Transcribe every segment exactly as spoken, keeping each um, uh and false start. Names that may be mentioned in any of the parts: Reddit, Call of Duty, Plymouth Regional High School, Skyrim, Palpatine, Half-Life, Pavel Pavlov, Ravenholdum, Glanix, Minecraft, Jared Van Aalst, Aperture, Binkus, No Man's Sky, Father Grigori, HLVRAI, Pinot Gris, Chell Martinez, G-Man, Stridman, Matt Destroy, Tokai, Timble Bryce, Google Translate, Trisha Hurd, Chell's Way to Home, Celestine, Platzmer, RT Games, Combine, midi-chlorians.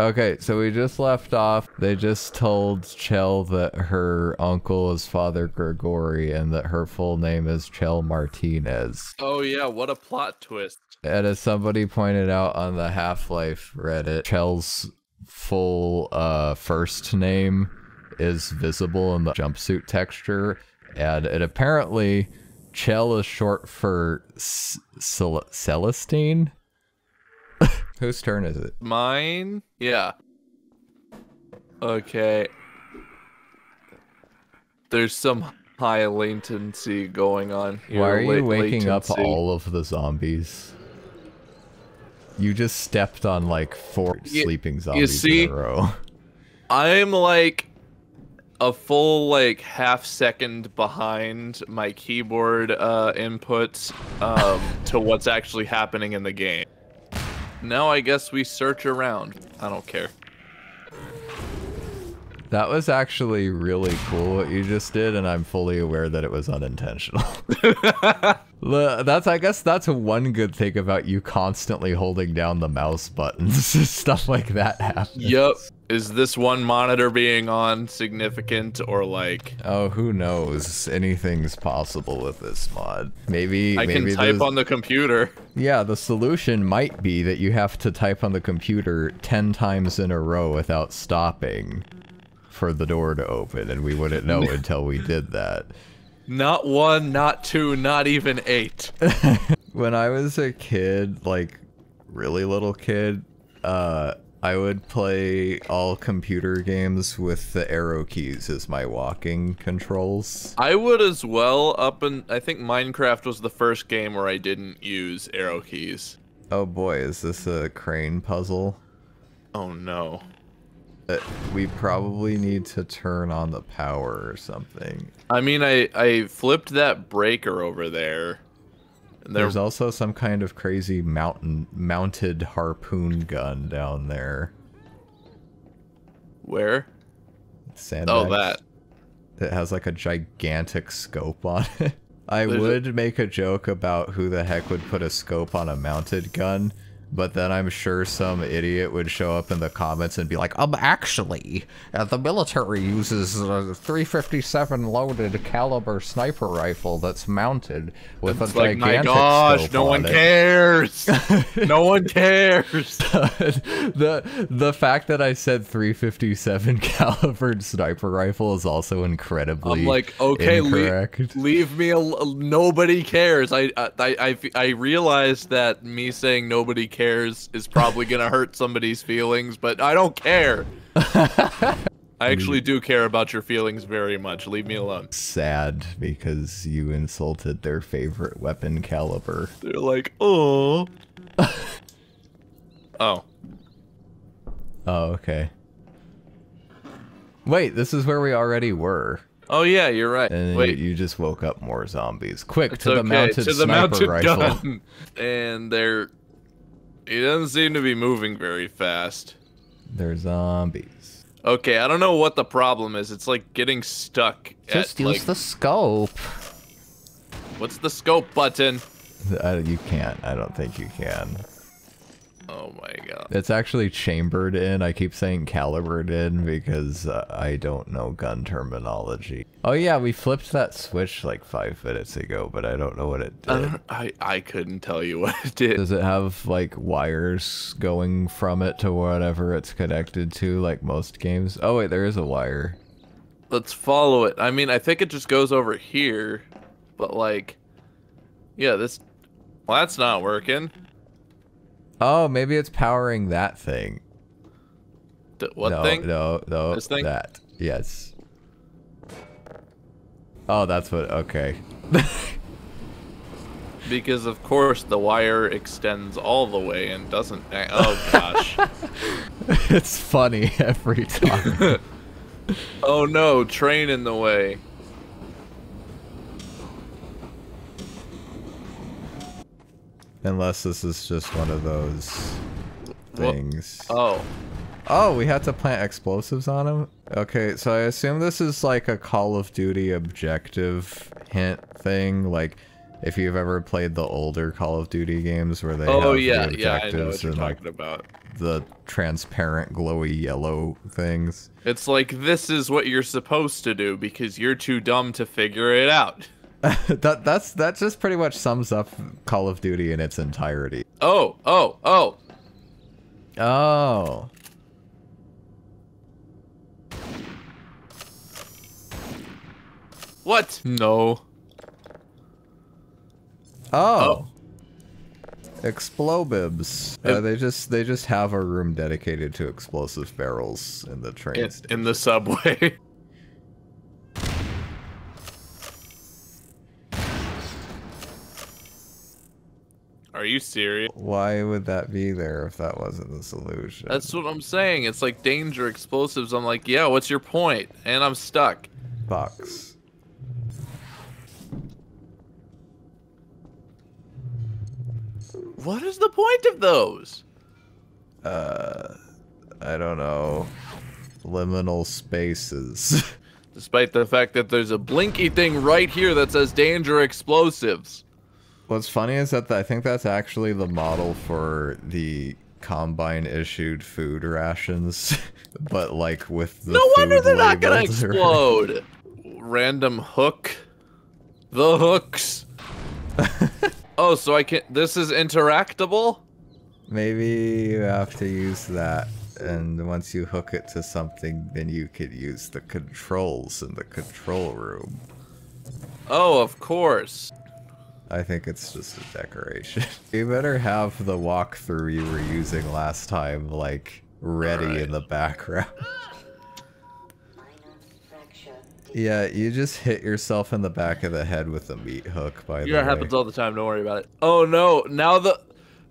Okay, so we just left off. They just told Chell that her uncle is Father Grigori and that her full name is Chell Martinez. Oh yeah, what a plot twist. And as somebody pointed out on the Half-Life Reddit, Chell's full uh, first name is visible in the jumpsuit texture, and it apparently Chell is short for C Cel Celestine. Whose turn is it? Mine? Yeah. Okay. There's some high latency going on here. Why are you La waking latency. up all of the zombies? You just stepped on like four you, sleeping zombies you see, in a row. I'm like a full like half second behind my keyboard uh, inputs um, to what's actually happening in the game. Now I guess we search around. I don't care. That was actually really cool what you just did, and I'm fully aware that it was unintentional. That's, I guess that's one good thing about you constantly holding down the mouse buttons. Stuff like that happens. Yep. Is this one monitor being on significant or like... Oh, who knows? Anything's possible with this mod. Maybe... I maybe can type there's... on the computer. Yeah, the solution might be that you have to type on the computer ten times in a row without stopping for the door to open, and we wouldn't know until we did that. Not one, not two, not even eight. When I was a kid, like really little kid, uh, I would play all computer games with the arrow keys as my walking controls. I would as well up in, I think Minecraft was the first game where I didn't use arrow keys. Oh boy, is this a crane puzzle? Oh no. Uh, we probably need to turn on the power or something. I mean, I, I flipped that breaker over there. there. There's also some kind of crazy mountain mounted harpoon gun down there. Where? Sandbags. Oh, that. It has like a gigantic scope on it. I There's would a... make a joke about who the heck would put a scope on a mounted gun. But then I'm sure some idiot would show up in the comments and be like, um, actually, uh, the military uses a three fifty-seven loaded caliber sniper rifle that's mounted with it's a like, gigantic scope on it. My gosh, no one cares! No one cares! the The fact that I said three fifty-seven caliber sniper rifle is also incredibly I'm like, okay, incorrect. Le leave me alone. Nobody cares. I I, I I realized that me saying nobody cares cares is probably gonna hurt somebody's feelings, but I don't care. I actually do care about your feelings very much. Leave me alone. Sad because you insulted their favorite weapon caliber. They're like, oh. Oh. Oh, okay. Wait, this is where we already were. Oh yeah, you're right. And wait, you, you just woke up more zombies. Quick to the mounted sniper rifle. And they're He doesn't seem to be moving very fast. They're zombies. Okay, I don't know what the problem is. It's like getting stuck. Just at, use like... the scope. What's the scope button? I, you can't. I don't think you can. Oh my god. It's actually chambered in. I keep saying calibered in because uh, I don't know gun terminology. Oh yeah, we flipped that switch like five minutes ago, but I don't know what it did. I, I, I couldn't tell you what it did. Does it have like wires going from it to whatever it's connected to like most games? Oh wait, there is a wire. Let's follow it. I mean, I think it just goes over here, but like, yeah, this, well, that's not working. Oh, maybe it's powering that thing. D what no, thing? No, no, this thing? That. Yes. Oh, that's what, okay. Because of course the wire extends all the way and doesn't, oh gosh. It's funny every time. Oh no, train in the way. Unless this is just one of those things. Whoa. Oh. Oh, we had to plant explosives on him? Okay, so I assume this is like a Call of Duty objective hint thing. Like, If you've ever played the older Call of Duty games where they oh, have yeah, the objectives yeah, and like about. the transparent glowy yellow things. It's like, this is what you're supposed to do because you're too dumb to figure it out. that that's that just pretty much sums up Call of Duty in its entirety. Oh, oh, oh. Oh. What? No. Oh. oh. Explobibs. Uh, they just they just have a room dedicated to explosive barrels in the train in, in the subway. Are you serious? Why would that be there if that wasn't the solution? That's what I'm saying. It's like danger, explosives. I'm like, yeah, what's your point? And I'm stuck. Box. What is the point of those? Uh, I don't know. Liminal spaces. Despite the fact that there's a blinky thing right here that says danger explosives. What's funny is that the, I think that's actually the model for the Combine issued food rations, but like with the. No wonder they're not gonna explode. Random hook. The hooks. Oh, so I can. This is interactable? Maybe you have to use that. And once you hook it to something, then you could use the controls in the control room. Oh, of course. I think it's just a decoration. You better have the walkthrough you were using last time, like, ready right. in the background. Yeah, you just hit yourself in the back of the head with a meat hook, by the way. It happens all the time, don't worry about it. Oh no, now the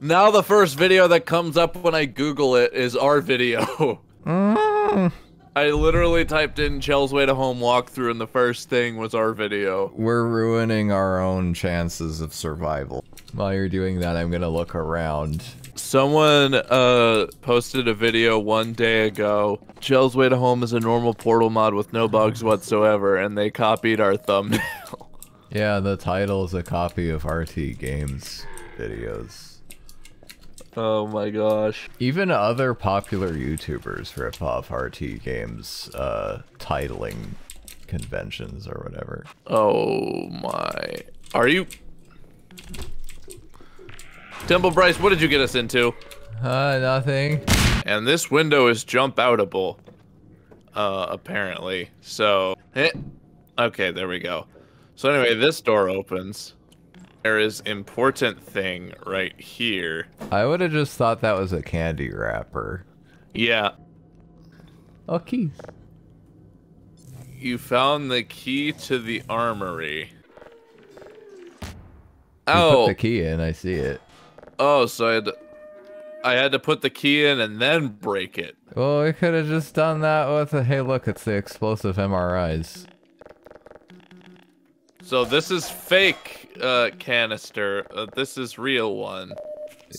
now the first video that comes up when I Google it is our video. Mm. I literally typed in Chell's Way to Home walkthrough and the first thing was our video. We're ruining our own chances of survival. While you're doing that, I'm gonna look around. Someone uh, posted a video one day ago. Chell's Way to Home is a normal portal mod with no bugs whatsoever, and they copied our thumbnail. Yeah, the title is a copy of R T Games videos. Oh my gosh. Even other popular YouTubers rip off R T Games uh, titling conventions or whatever. Oh my. Are you... Timble Bryce, what did you get us into? Uh, nothing. And this window is jump outable, uh, apparently. So, eh. okay, there we go. So anyway, this door opens. There is important thing right here. I would have just thought that was a candy wrapper. Yeah. Oh, keys. You found the key to the armory. You oh, put the key in. I see it. Oh, so I had, to, I had to put the key in and then break it. Well, we could have just done that with a, hey look, it's the explosive M R Is. So this is fake uh, canister, uh, this is real one.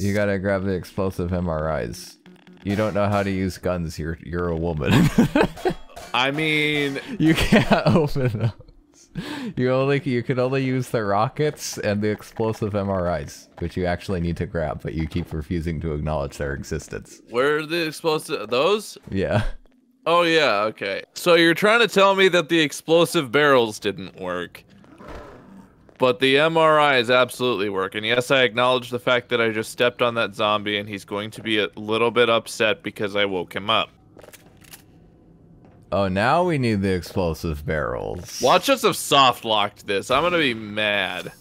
You gotta grab the explosive M R Is. You don't know how to use guns, you're, you're a woman. I mean... You can't open them. You only you can only use the rockets and the explosive M R Is, which you actually need to grab, but you keep refusing to acknowledge their existence. Where are the explosive those? Yeah. Oh yeah, okay. So you're trying to tell me that the explosive barrels didn't work, but the M R Is absolutely work. And yes, I acknowledge the fact that I just stepped on that zombie, and he's going to be a little bit upset because I woke him up. Oh, now we need the explosive barrels. Watch us have soft-locked this. I'm gonna be mad.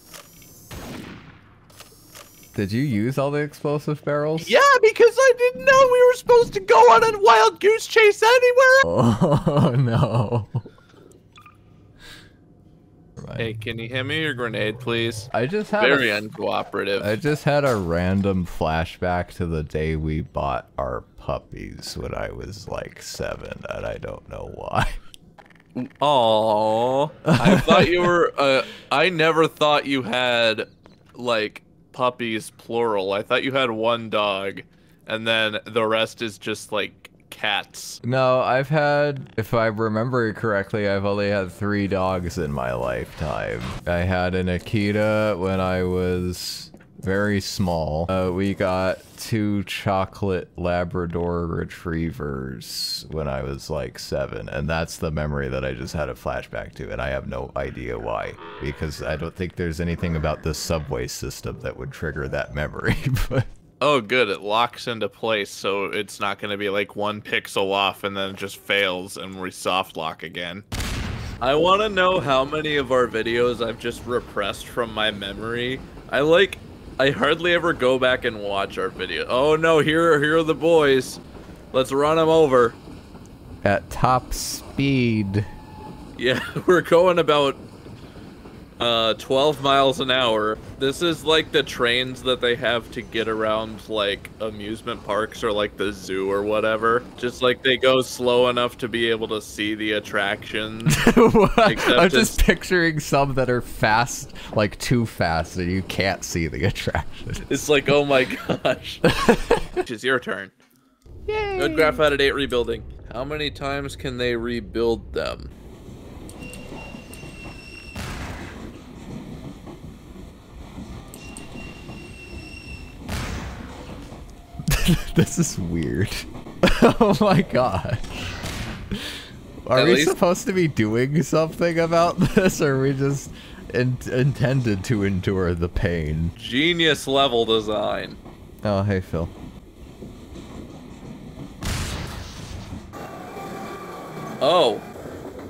Did you use all the explosive barrels? Yeah, because I didn't know we were supposed to go on a wild goose chase anywhere! Oh, no. Hey, can you hand me your grenade, please? I just had Very a, uncooperative. I just had a random flashback to the day we bought our puppies when I was like seven, and I don't know why. Aww. I thought you were, uh, I never thought you had, like, puppies plural. I thought you had one dog, and then the rest is just, like, cats? No, I've had, if I remember correctly, I've only had three dogs in my lifetime. I had an Akita when I was very small. Uh, we got two chocolate Labrador retrievers when I was like seven, and that's the memory that I just had a flashback to, and I have no idea why, because I don't think there's anything about the subway system that would trigger that memory, but... Oh, good. It locks into place, so it's not going to be like one pixel off and then it just fails and we soft lock again. I want to know how many of our videos I've just repressed from my memory. I like, I hardly ever go back and watch our video. Oh no, here, here are the boys. Let's run them over. At top speed. Yeah, we're going about Uh, twelve miles an hour. This is like the trains that they have to get around like amusement parks or like the zoo or whatever. Just like they go slow enough to be able to see the attractions. I'm just picturing some that are fast, like too fast, and you can't see the attractions. It's like, oh my gosh. It's your turn. Yay. Good graph out at eight rebuilding. How many times can they rebuild them? This is weird. Oh my gosh. Are we supposed to be doing something about this, or are we just in intended to endure the pain? Genius level design. Oh, hey, Phil. Oh,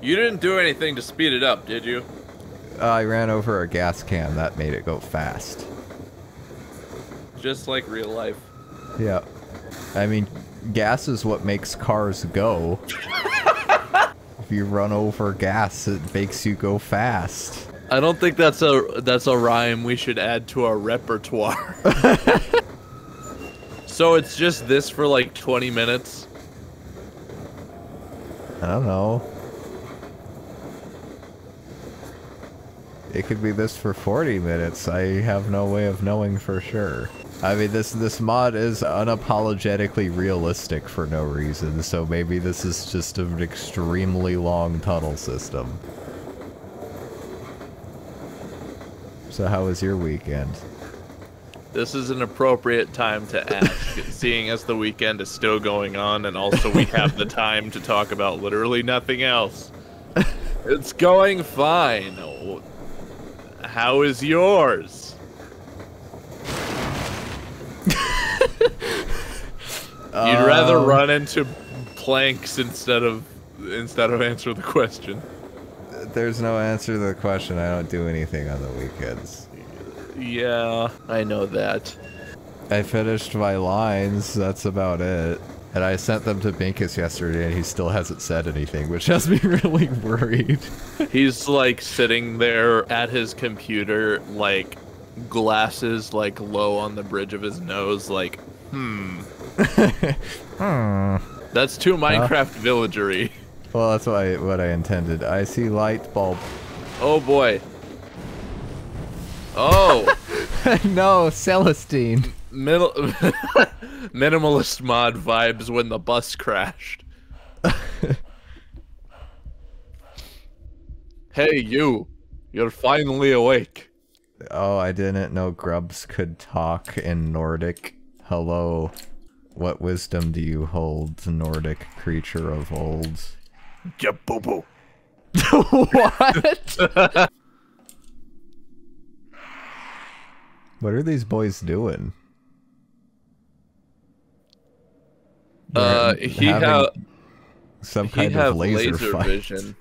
you didn't do anything to speed it up, did you? Uh, I ran over a gas can. That made it go fast. Just like real life. Yeah, I mean, gas is what makes cars go. If you run over gas, it makes you go fast. I don't think that's a that's a rhyme we should add to our repertoire. So it's just this for like twenty minutes. I don't know. It could be this for forty minutes. I have no way of knowing for sure. I mean, this this mod is unapologetically realistic for no reason, so maybe this is just an extremely long tunnel system. So how was your weekend? This is an appropriate time to ask, seeing as the weekend is still going on, and also we have the time to talk about literally nothing else. It's going fine. How is yours? You'd rather run into planks instead of instead of answer the question. There's no answer to the question. I don't do anything on the weekends. Yeah, I know that. I finished my lines. That's about it. And I sent them to Binkus yesterday, and he still hasn't said anything, which has me really worried. He's like sitting there at his computer, like glasses like low on the bridge of his nose, like hmm. hmm. That's too Minecraft uh, villagery. Well, that's what I, what I intended. I see light bulb. Oh boy. Oh. No, Celestine. Middle minimalist mod vibes when the bus crashed. Hey you, you're finally awake. Oh, I didn't know grubs could talk in Nordic. Hello. What wisdom do you hold, Nordic creature of old? Ya boo boo. What? What are these boys doing? Uh, They're he have some kind of laser, laser fight. Vision.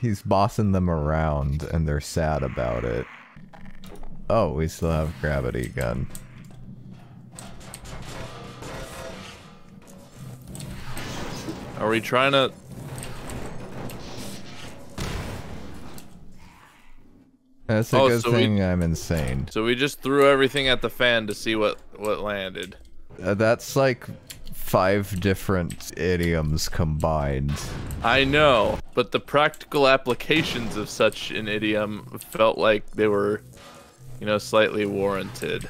He's bossing them around, and they're sad about it. Oh, we still have gravity gun. Are we trying to... That's a oh, good so thing we... I'm insane. So we just threw everything at the fan to see what, what landed. Uh, that's like five different idioms combined. I know, but the practical applications of such an idiom felt like they were... you know, slightly warranted.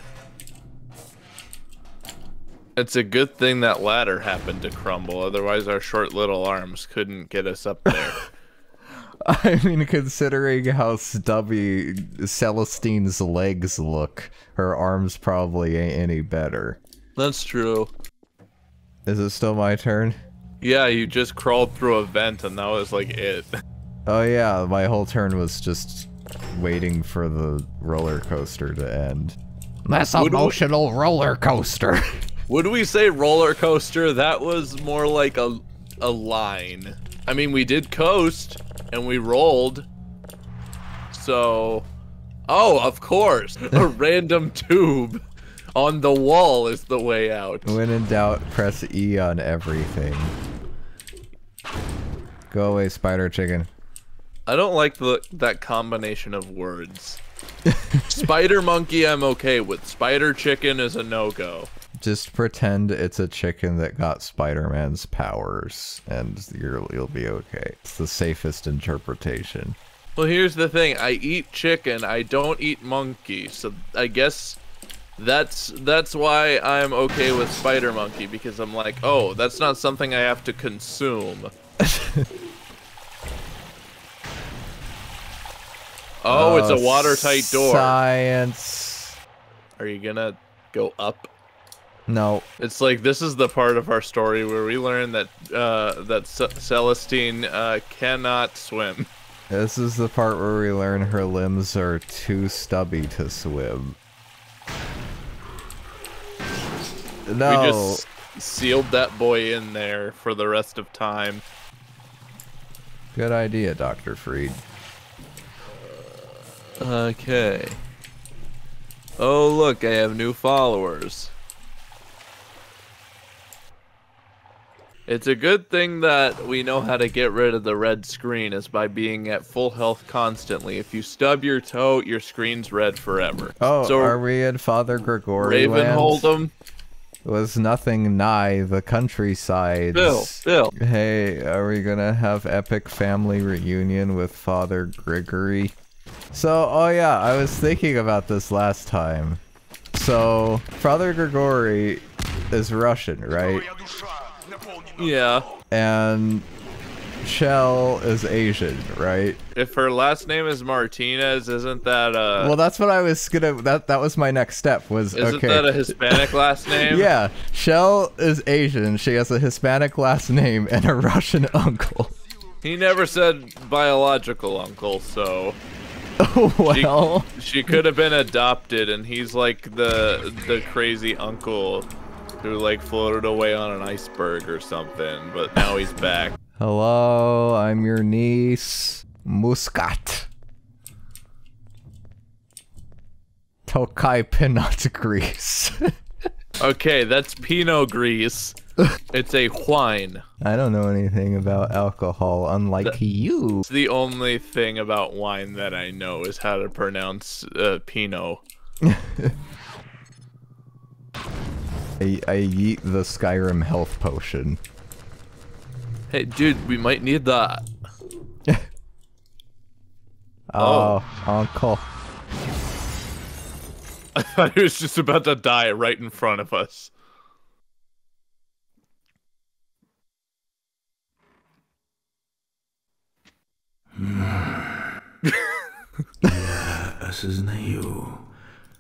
It's a good thing that ladder happened to crumble, otherwise our short little arms couldn't get us up there. I mean, considering how stubby Celestine's legs look, her arms probably ain't any better. That's true. Is it still my turn? Yeah, you just crawled through a vent and that was like it. Oh yeah, my whole turn was just waiting for the roller coaster to end. That's an emotional roller coaster. Would we say roller coaster? That was more like a a line. I mean, we did coast and we rolled. So, oh, of course, a random tube on the wall is the way out. When in doubt, press E on everything. Go away, spider chicken. I don't like the that combination of words. Spider monkey, I'm okay with. Spider chicken is a no-go. Just pretend it's a chicken that got Spider-Man's powers, and you're, you'll be okay. It's the safest interpretation. Well, here's the thing. I eat chicken. I don't eat monkey. So I guess that's that's why I'm okay with spider monkey, because I'm like, oh, that's not something I have to consume. Oh, it's a watertight door. Science. Are you gonna go up? No. It's like, this is the part of our story where we learn that uh, that C Celestine uh, cannot swim. This is the part where we learn her limbs are too stubby to swim. No. We just sealed that boy in there for the rest of time. Good idea, Doctor Fried. Okay. Oh, look, I have new followers. It's a good thing that we know how to get rid of the red screen is by being at full health constantly. If you stub your toe, your screen's red forever. Oh, so are we in Father Grigori land? Ravenholdum was nothing nigh the countryside. Bill, Bill. Hey, are we gonna have epic family reunion with Father Grigori? So, oh yeah, I was thinking about this last time. So, Father Grigori is Russian, right? Yeah. And Chell is Asian, right? If her last name is Martinez, isn't that uh well, that's what I was gonna that that was my next step was isn't okay. that a Hispanic last name? Yeah. Chell is Asian, she has a Hispanic last name and a Russian uncle. He never said biological uncle, so oh, well. She, she could have been adopted and he's like the the crazy uncle who like floated away on an iceberg or something, but now he's back. Hello, I'm your niece, Muscat. Tokai Pinot Gris. Okay, that's Pinot Gris. It's a wine. I don't know anything about alcohol, unlike that, you. The only thing about wine that I know is how to pronounce uh, Pinot. I, I yeet the Skyrim health potion. Hey, dude, we might need that. Oh, oh, uncle. I thought he was just about to die right in front of us. Я осознаю,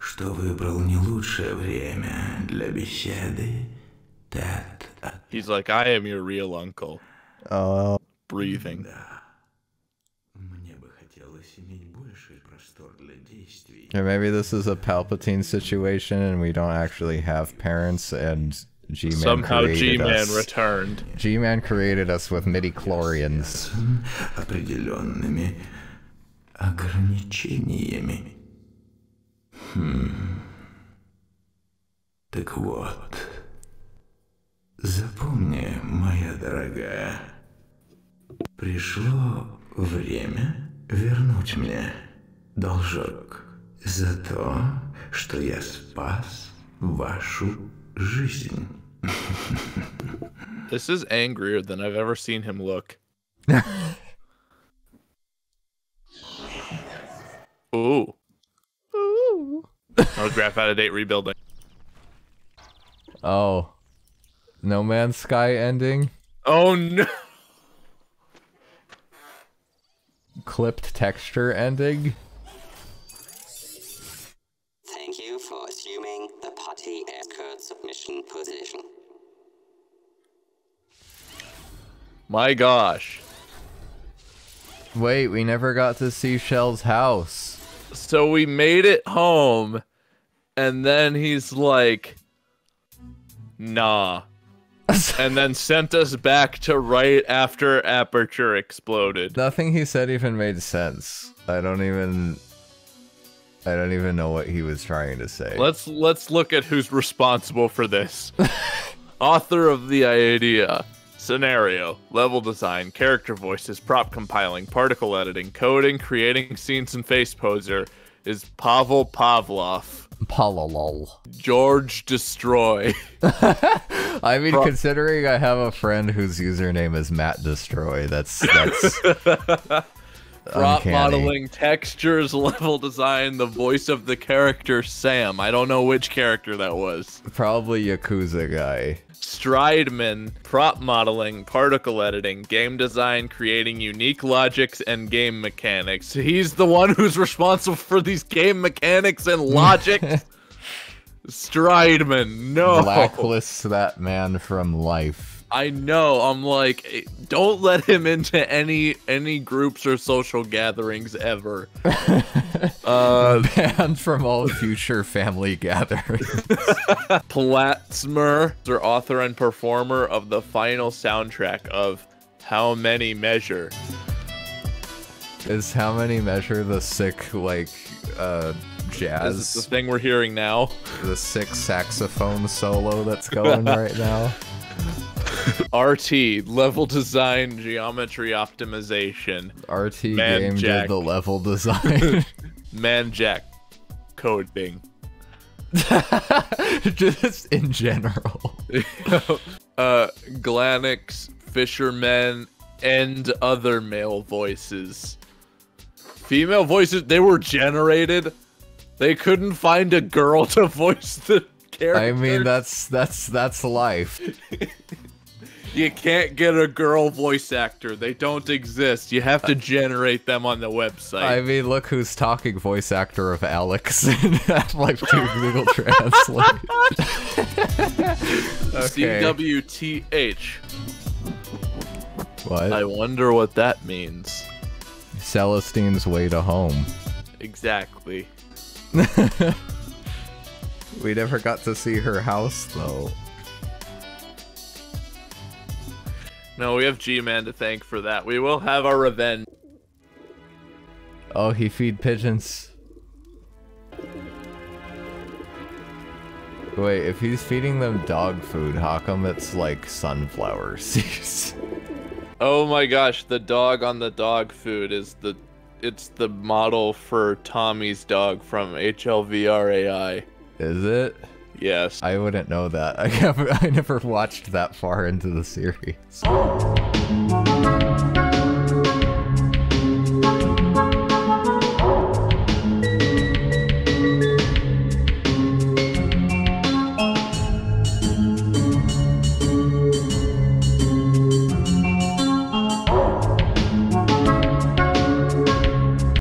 что выбрал не лучшее время для беседы. He's like, I am your real uncle. Uh, Breathing. Or maybe this is a Palpatine situation and we don't actually have parents and G-Man somehow G-Man returned. G-Man created us with midi-chlorians. Hmm. Так вот. Запомни, моя дорогая. Пришло время вернуть мне должок за то, что я спас вашу жизнь. This is angrier than I've ever seen him look. Ooh. Ooh. Autograph out of date rebuilding. Oh. No Man's Sky ending. Oh no! Clipped texture ending. Thank you for assuming the party as current submission position. My gosh. Wait, we never got to see Chell's house. So we made it home, and then he's like, nah. And then sent us back to right after Aperture exploded. Nothing he said even made sense. I don't even... I don't even know what he was trying to say. Let's, let's look at who's responsible for this. Author of the idea. Scenario, level design, character voices, prop compiling, particle editing, coding, creating scenes and face poser is Pavel Pavlov. Palalol. George Destroy. I mean, Pro considering I have a friend whose username is Matt Destroy, that's... that's prop modeling, textures, level design, the voice of the character Sam. I don't know which character that was. Probably Yakuza guy. Stridman, prop modeling, particle editing, game design, creating unique logics and game mechanics. He's the one who's responsible for these game mechanics and logics. Stridman, no. Blacklists that man from life. I know, I'm like, don't let him into any any groups or social gatherings ever. uh, Banned from all future family gatherings. Platzmer, the author and performer of the final soundtrack of How Many Measure. Is How Many Measure the sick, like, uh, jazz? Is this the thing we're hearing now? The sick saxophone solo that's going right now? R T, level design, geometry optimization. R T Man Game Jack. Did the level design. Man Jack, coding. Just in general. uh, Glanix, fishermen, and other male voices. Female voices, they were generated. They couldn't find a girl to voice the character. I mean, that's, that's, that's life. You can't get a girl voice actor. They don't exist. You have to generate them on the website. I mean, look who's talking voice actor of Alex in Half-Life two Google Translate. Okay. C W T H. What? I wonder what that means. Celestine's Way to Home. Exactly. We never got to see her house, though. No, we have G-Man to thank for that. We will have our revenge. Oh, he feed pigeons. Wait, if he's feeding them dog food, how come it's like sunflower seeds? Oh my gosh, the dog on the dog food is the... It's the model for Tommy's dog from H L V R A I. Is it? Yes. I wouldn't know that. I never, I never watched that far into the series.